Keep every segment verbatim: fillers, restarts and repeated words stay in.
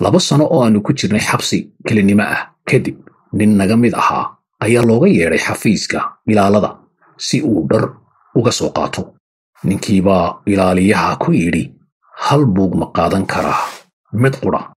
laba sano oo aanu ku jirnay xabsi kelinimo ah kadib nin naga mid ahaa ayaa looga yeeray xafiiska ilaalada si uu dhar uga soo qaato ninkiiba ilaaliyaha ku yiri hal buug ma qaadan karaa mid qura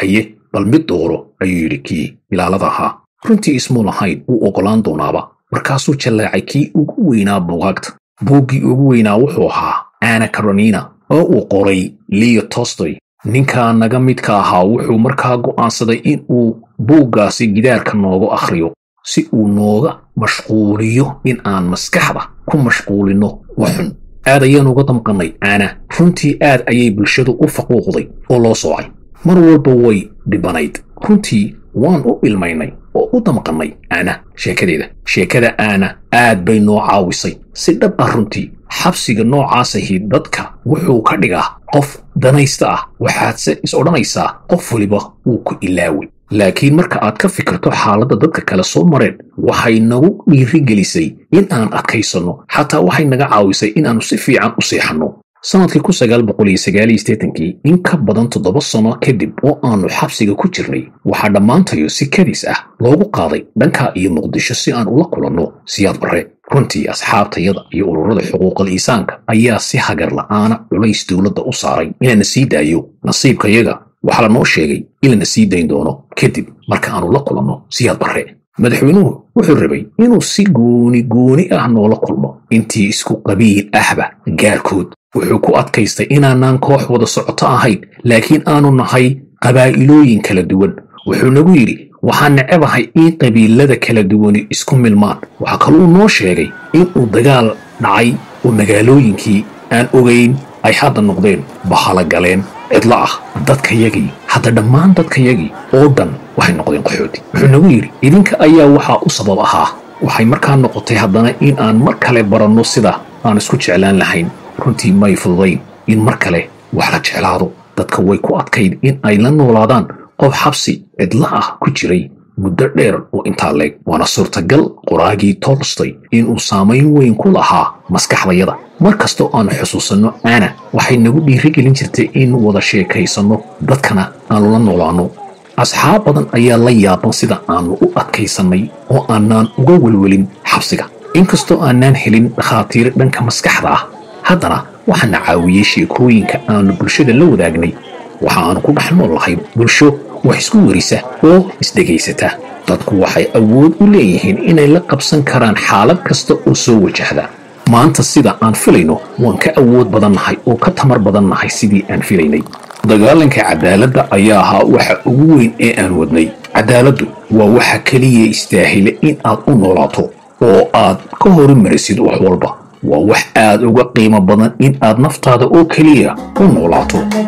haye bal mid dooro ayuu yiri kii ilaalada ahaa runtii ismu lahayn uu ogolaan doonaaba markaasuu jaleecay kii ugu weynaa buugaagta buuggii ugu weynaa wuxuu ahaa Anna Karenina oo uu qoray Leo Tolstoy ninka naga midka ahaa wuxuu markaa go'aansaday in uu buuggaasi gidaarka nooga akhriyo si uu nooga mashquuliyo in aan maskaxda ku mashquulino waxun aad ayaan uga damqanay ana runtii aad ayay bulshadu u faquuqday oo loo soocay mar walba way dhibanayd runtii waan u ilmaynay oo u damqanay ana sheekadeeda sheekada ana aad bay noo caawisay si dhab ah runtii xabsiga noocaas ah dadka wuxuu ka dhigaa qof danaysta ah waxaad se is odhanaysaa qof waliba uu ku ilaawi laakiin marka aad ka fikirto xaaladda dadka kala soo mareen waxay nagu dhiiri gelisay in aan adkaysano xataa waxay naga caawisay in aanu si fiican u seexanno sanadkii ألف وتسعمائة وتسعة وثمانين in ka badan toddoba sano kadib oo aanu xabsiga ku jirnay waxaa dhammaantayo si kadis ah loogu qaaday dhanka iyo muqdisho si aan ula kulanno siyaad barre runtii asxaabtayada iyo ururada xuquuqul insaanka ayaa si hagar la'aana culays dawladda u saaray inaan sii daayo nasiibkayaga waxa la noo sheegay inaan sii dayn doono kadib marka aanu la kulanno siyaad barre madaxweynuhu wuxuu rabay inuu si gooni gooni ah noola kulmo intii isku qabiil ahba gaarkood wuxuu ku adkaystay inaanaan koox wada socoto ahayd laakiin aanu nahay qabaa'ilooyin kala duwan wuxuu nagu yiri waxaan nacabahay in qabiilada kala duwan isku milmaan waxa kaloo noo sheegay in uu dagaal dhacay oo magaalooyinkii aan ogeyn ay hadda noqdeen bahala galeen idlaah dadkayagii hadda dhammaan dadkayagii oo dhan waxay noqdeen qaxooti wuxuu nagu yiri idinka ayaa waxa u sabab ahaa waxay markaa noqotay haddana in aan mar kale baranno sida aan isku jeclaan lahayn runtii may fududayn in mar kale wax la jeclaado dadka way ku adkayd in ay la noolaadaan qof xabsi idla ah ku jiray muddo dheer oo inta leeg waana suurtagal qoraagii Tolstoy in uu saameyn weyn ku lahaa maskaxdayada markasta aan xusuusano ana waxay nagu dhiirigelin jirtay in wada sheekaysano dadkana aan la noolaano asxaab badan ayaa la yaaban sida aan u adkaysanay oo aanan uga walwalin xabsiga inkastoo aanan helin khaatiir dhanka maskaxda ah haddana waxaan caawiyay sheekooyinka aan bulshada la wadaagnay waxaan ku dhaxnool lahayd bulsho wax isku warisa oo isdhegaysata dadku waxay awood u leeyihiin inay la qabsan karaan xaalad kasta oo soo wajahda maanta sida aan filayno waan ka awood badan nahay oo ka tamar badan nahay sidii aan filaynay dagaalanka cadaaladda ayaa ahaa waxa ugu weyn ee aan wadnay cadaaladdu waa waxa kaliya istaahila in aad u noolaato oo aad ka horumarisid wax walba ووحاد وقيمة بدن إن أدنفتها دقو كليا ونولاتو